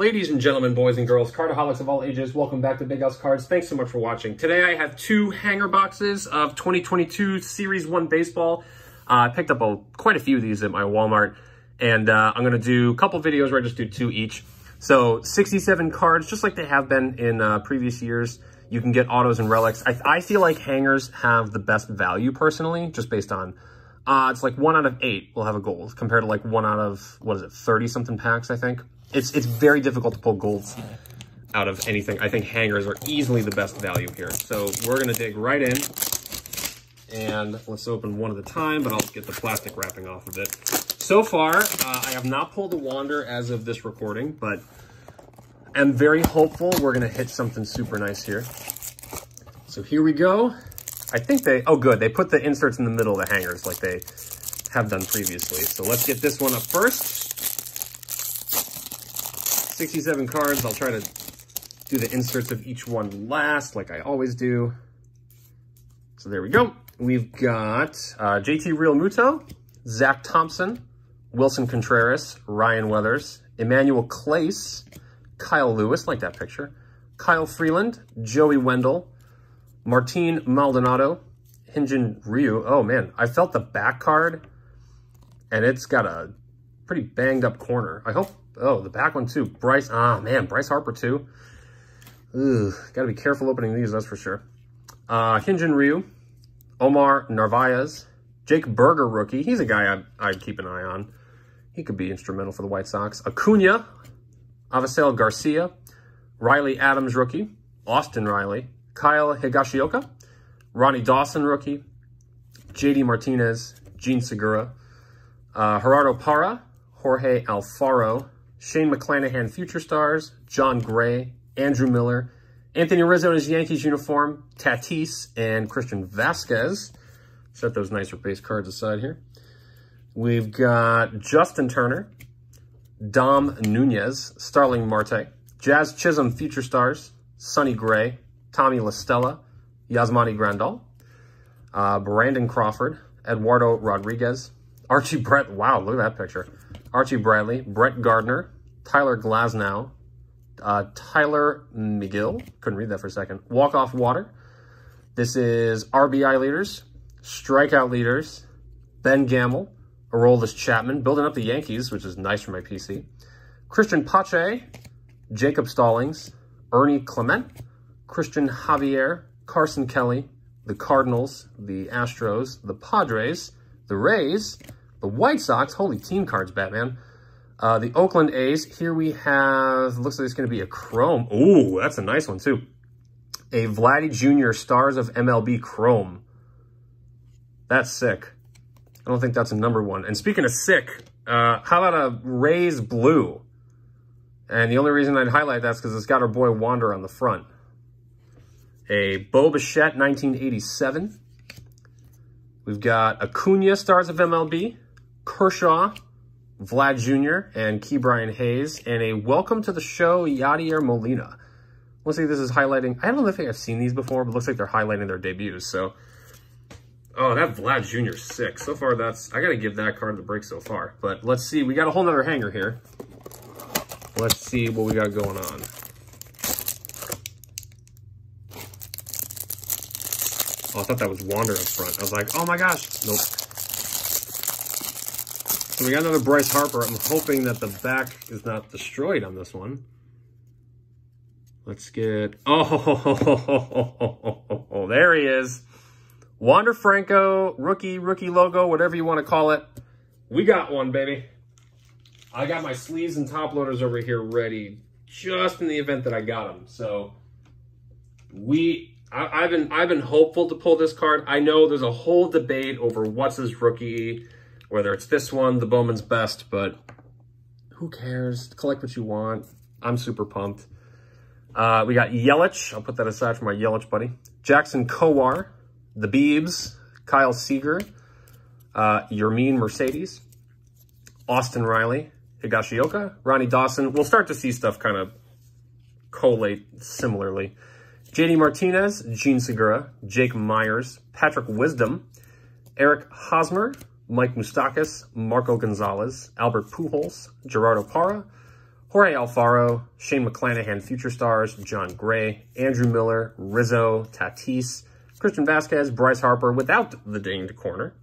Ladies and gentlemen, boys and girls, cardaholics of all ages, welcome back to Big House Cards. Thanks so much for watching. Today I have two hanger boxes of 2022 Series 1 baseball. I picked up quite a few of these at my Walmart, and I'm going to do a couple videos where I just do two each. So 67 cards, just like they have been in previous years. You can get autos and relics. I feel like hangers have the best value personally, just based on it's like 1 out of 8 will have a gold compared to like 1 out of, what is it, 30 something packs, I think. It's very difficult to pull golds out of anything. I think hangers are easily the best value here. So we're gonna dig right in and let's open one at a time, but I'll get the plastic wrapping off of it. So far, I have not pulled a Wander as of this recording, but I'm very hopeful we're gonna hit something super nice here. So here we go. I think they, oh good, they put the inserts in the middle of the hangers like they have done previously. So let's get this one up first. 67 cards. I'll try to do the inserts of each one last, like I always do. So there we go. We've got JT Realmuto, Zach Thompson, Wilson Contreras, Ryan Weathers, Emmanuel Clase, Kyle Lewis, like that picture, Kyle Freeland, Joey Wendell, Martin Maldonado, Hyunjin Ryu. Oh man, I felt the back card, and it's got a pretty banged up corner. I hope. Oh, the back one too. Bryce, Bryce Harper too. Ugh, gotta be careful opening these, that's for sure. Hyunjin Ryu, Omar Narvaez, Jake Berger rookie. He's a guy I'd keep an eye on. He could be instrumental for the White Sox. Acuna, Avisel Garcia, Riley Adams rookie, Austin Riley, Kyle Higashioka, Ronnie Dawson rookie, JD Martinez, Gene Segura, Gerardo Parra, Jorge Alfaro, Shane McClanahan, Future Stars, John Gray, Andrew Miller, Anthony Rizzo in his Yankees uniform, Tatis, and Christian Vasquez. Set those nicer base cards aside here. We've got Justin Turner, Dom Nunez, Starling Marte, Jazz Chisholm, Future Stars, Sonny Gray, Tommy LaStella, Yasmani Grandal, Brandon Crawford, Eduardo Rodriguez, Archie Brett. Wow, look at that picture. Archie Bradley, Brett Gardner, Tyler Glasnow, Tyler McGill, couldn't read that for a second, Walk Off Water. This is RBI leaders, strikeout leaders, Ben Gamble, Aroldis Chapman, building up the Yankees, which is nice for my PC, Christian Pache, Jacob Stallings, Ernie Clement, Christian Javier, Carson Kelly, the Cardinals, the Astros, the Padres, the Rays, the White Sox, holy team cards, Batman. The Oakland A's, here we have, looks like it's going to be a Chrome. Ooh, that's a nice one, too. A Vladdy Jr. Stars of MLB Chrome. That's sick. I don't think that's a number one. And speaking of sick, how about a Rays Blue? And the only reason I'd highlight that's because it's got our boy Wander on the front. A Bo Bichette, 1987. We've got Acuna, Stars of MLB. Kershaw, Vlad Jr., and Key Brian Hayes, and a welcome to the show, Yadier Molina. Looks like this is highlighting. I don't think I've seen these before, but it looks like they're highlighting their debuts. So, oh, that Vlad Jr. is sick. So far, that's, I got to give that card the break so far. But let's see. We got a whole nother hanger here. Let's see what we got going on. Oh, I thought that was Wander up front. I was like, oh my gosh. Nope. So we got another Bryce Harper. I'm hoping that the back is not destroyed on this one. Let's get... Oh, there he is. Wander Franco, rookie logo, whatever you want to call it. We got one, baby. I got my sleeves and top loaders over here ready just in the event that I got them. So I've been hopeful to pull this card. I know there's a whole debate over what's his rookie, whether it's this one, the Bowman's Best, but who cares? Collect what you want. I'm super pumped. We got Yelich. I'll put that aside for my Yelich buddy. Jackson Kowar, the Biebs, Kyle Seager, Yermin Mercedes, Austin Riley, Higashioka, Ronnie Dawson. We'll start to see stuff kind of collate similarly. JD Martinez, Gene Segura, Jake Myers, Patrick Wisdom, Eric Hosmer, Mike Moustakas, Marco Gonzalez, Albert Pujols, Gerardo Parra, Jorge Alfaro, Shane McClanahan, future stars, John Gray, Andrew Miller, Rizzo, Tatis, Christian Vasquez, Bryce Harper without the dinged corner,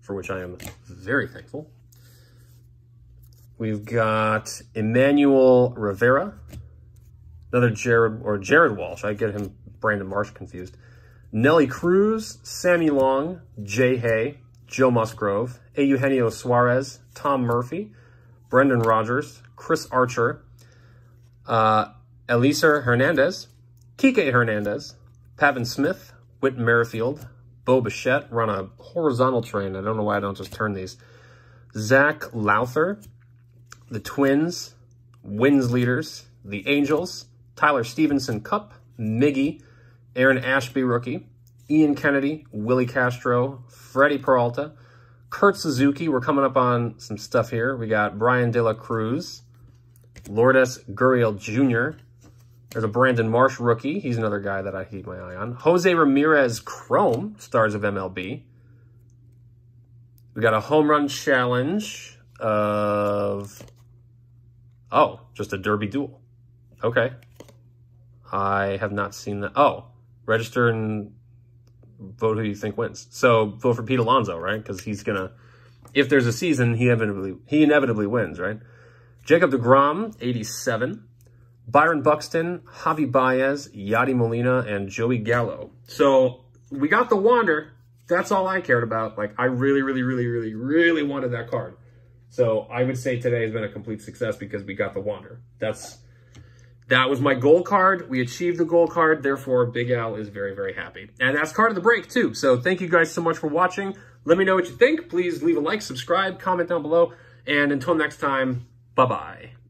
for which I am very thankful. We've got Emmanuel Rivera, another Jared Walsh. I get him Brandon Marsh confused. Nelly Cruz, Sammy Long, Jay Hay, Joe Musgrove, Eugenio Suarez, Tom Murphy, Brendan Rodgers, Chris Archer, Eliezer Hernandez, Kike Hernandez, Pavin Smith, Whit Merrifield, Bo Bichette. We're on a horizontal train. I don't know why I don't just turn these. Zach Lowther, the Twins, Wins Leaders, the Angels, Tyler Stevenson Cup, Miggy, Aaron Ashby rookie, Ian Kennedy, Willie Castro, Freddie Peralta, Kurt Suzuki. We're coming up on some stuff here. We got Brian De La Cruz, Lourdes Gurriel Jr. There's a Brandon Marsh rookie. He's another guy that I keep my eye on. Jose Ramirez Chrome, Stars of MLB. We got a home run challenge of... oh, just a derby duel. Okay. I have not seen that. Oh, register and vote who you think wins. So vote for Pete Alonso, right? Because he's going to, if there's a season, he inevitably wins, right? Jacob deGrom, 87. Byron Buxton, Javi Baez, Yadi Molina, and Joey Gallo. So we got the Wander. That's all I cared about. Like, I really, really, really, really, really wanted that card. So I would say today has been a complete success because we got the Wander. That was my goal card. We achieved the goal card. Therefore, Big Al is very, very happy. And that's card of the break, too. So thank you guys so much for watching. Let me know what you think. Please leave a like, subscribe, comment down below. And until next time, bye-bye.